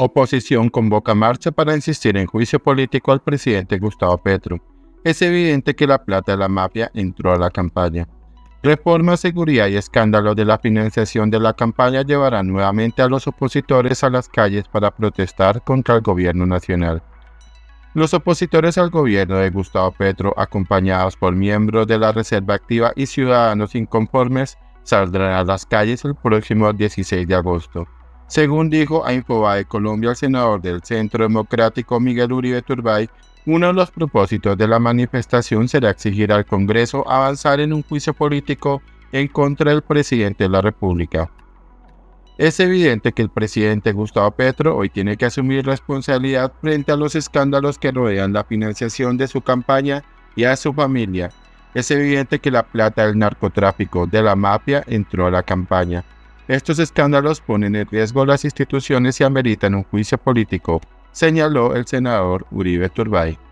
Oposición convoca marcha para insistir en juicio político al presidente Gustavo Petro. Es evidente que la plata de la mafia entró a la campaña. Reforma, seguridad y escándalo de la financiación de la campaña llevarán nuevamente a los opositores a las calles para protestar contra el gobierno nacional. Los opositores al gobierno de Gustavo Petro, acompañados por miembros de la Reserva Activa y ciudadanos inconformes, saldrán a las calles el próximo 16 de agosto. Según dijo a Infobae Colombia el senador del Centro Democrático Miguel Uribe Turbay, uno de los propósitos de la manifestación será exigir al Congreso avanzar en un juicio político en contra del presidente de la República. Es evidente que el presidente Gustavo Petro hoy tiene que asumir responsabilidad frente a los escándalos que rodean la financiación de su campaña y a su familia. Es evidente que la plata del narcotráfico, de la mafia, entró a la campaña. Estos escándalos ponen en riesgo las instituciones y ameritan un juicio político, señaló el senador Uribe Turbay.